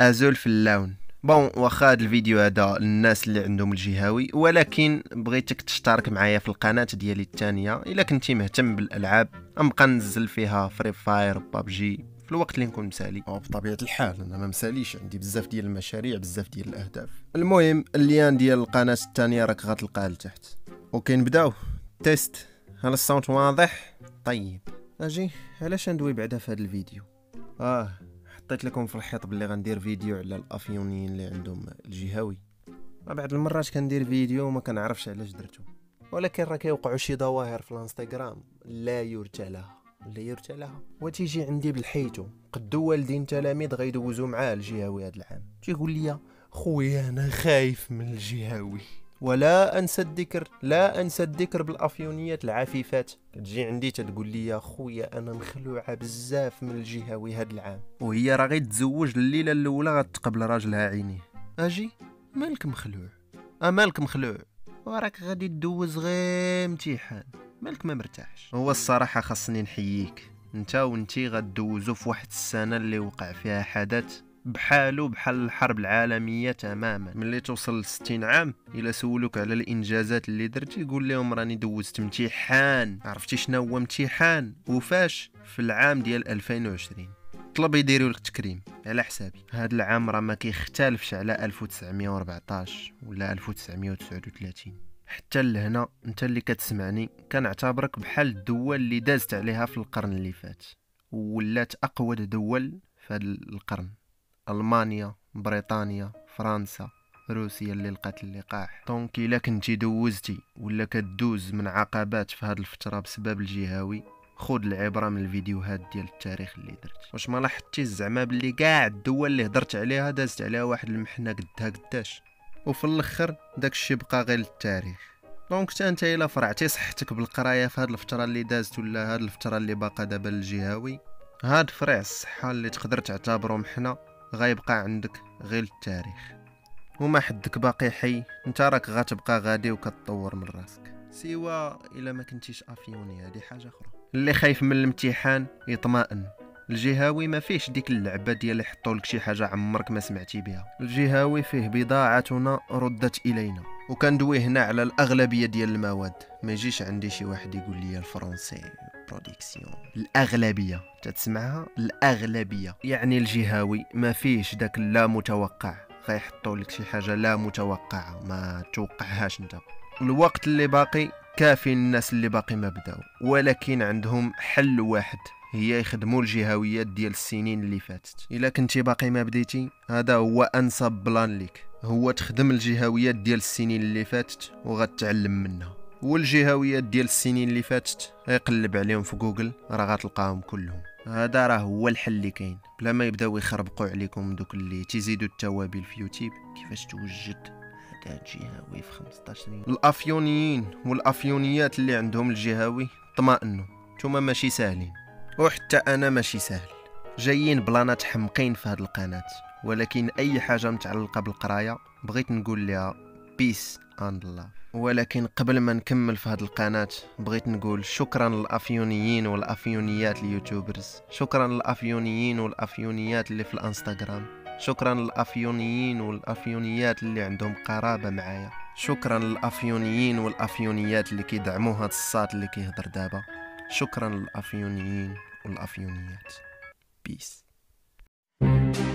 أزول في اللون. بون واخا هاد الفيديو هذا للناس اللي عندهم الجهوي، ولكن بغيتك تشترك معايا في القناة ديالي الثانية إلا كنتي مهتم بالألعاب، غنبقى ننزل فيها فري فاير بابجي في الوقت اللي نكون مسالي. وبطبيعة الحال انا ما مساليش، عندي بزاف ديال المشاريع، بزاف ديال الأهداف. المهم الليان ديال القناة الثانية راك غتلقاه لتحت. وكنبداو تيست. هل الصوت واضح؟ طيب اجي علاش ندوي بعدا في هذا الفيديو. حطيت لكم في الحيط بلي غندير فيديو على الافيونيين اللي عندهم الجهوي. بعض المرات كندير فيديو وما كنعرفش علاش درته، ولكن راه كيوقعوا شي ظواهر في الانستغرام لا يرتى لها وتيجي عندي بالحيتو. قد والدين تلاميذ غيدوزوا معاه الجهوي هذا العام، تيقول لي خويا انا خايف من الجهوي. ولا انسى الذكر بالافيونيات العفيفات. تجي عندي تتقول لي خويا انا مخلوعه بزاف من الجهوي هاد العام، وهي راه غيتزوج الليله الاولى غتقبل راجلها عينيه. اجي مالك مخلوع وراك غادي تدوز غير امتحان، مالك ما مرتاحش. هو الصراحه خاصني نحييك انت وانتي غدوزو في واحد السنه اللي وقع فيها حدث بحالو بحال الحرب العالميه تماما. ملي توصل 60 عام الا سولوك على الانجازات اللي درتي قول لهم راني دوزت امتحان. عرفتي شنو هو امتحان؟ وفاش؟ في العام ديال 2020. طلب يديروا لك تكريم على حسابي. هذا العام راه ما كيختلفش على 1914 ولا 1939. حتى لهنا انت اللي كتسمعني كنعتبرك بحال الدول اللي دازت عليها في القرن اللي فات ولات اقوى دول في هذا القرن: ألمانيا، بريطانيا، فرنسا، روسيا اللي لقات اللقاح. دونك الا كنتي دوزتي ولا كدوز من عقبات في هاد الفتره بسبب الجهوي، خذ العبره من الفيديوهات ديال التاريخ اللي درت. واش ما لاحظتي زعما بلي كاع الدول اللي هضرت عليها دازت عليها واحد المحنه قدها قداش، وفي الاخر داكشي بقى غير للتاريخ. دونك حتى انت الا فرعتي صحتك بالقرايه في هاد الفتره اللي دازت ولا هاد الفتره اللي باقا دابا الجهوي، هاد فرع الصحه اللي تقدر تعتبره محنه غيبقى عندك غير التاريخ. وما حدك باقي حي، انت راك غتبقى غادي وكتطور من راسك، سوى الا ما كنتيش افيوني. هذه حاجه اخرى. اللي خايف من الامتحان يطمئن، الجهوي ما فيهش ديك اللعبه ديال يحطوا لك شي حاجه عمرك ما سمعتي بها. الجهوي فيه بضاعتنا ردت الينا، وكندوي هنا على الاغلبيه ديال المواد. ما يجيش عندي شي واحد يقول لي الفرنسي برودكسيون. الاغلبيه تتسمعها، الاغلبيه يعني الجهوي ما فيهش داك لا متوقع. غيحطوا لك شي حاجه لا متوقعه ما توقعهاش انت. الوقت اللي باقي كافي الناس اللي باقي ما بداو، ولكن عندهم حل واحد، هي يخدموا الجهويات ديال السنين اللي فاتت. الا كنتي باقي ما بديتي، هذا هو انسب بلان ليك، هو تخدم الجهويات ديال السنين اللي فاتت وغتعلم منها. والجهويات ديال السنين اللي فاتت يقلب عليهم في جوجل راه غتلقاهم كلهم. هذا راه هو الحل اللي كاين، بلا ما يبداو يخربقوا عليكم دوك اللي تزيدوا التوابل في يوتيوب. كيفاش توجد هذا الجهوي في 15 يوم؟ الافيونيين والافيونيات اللي عندهم الجهوي طمأنوا، نتوما ماشي ساهلين وحتى انا ماشي سهل. جايين بلانات حمقين في هاد القناه، ولكن اي حاجه متعلقه بالقرايه بغيت نقول لها بيس اند لاف. ولكن قبل ما نكمل في هاد القناه بغيت نقول شكرا للافيونيين والافيونيات اليوتيوبرز، شكرا للافيونيين والافيونيات اللي في الانستغرام، شكرا للافيونيين والافيونيات اللي عندهم قرابه معايا، شكرا للافيونيين والافيونيات اللي كيدعموا هاد الصات اللي كيهضر دابا. شكرا للافيونيين والافيونيات. بيس.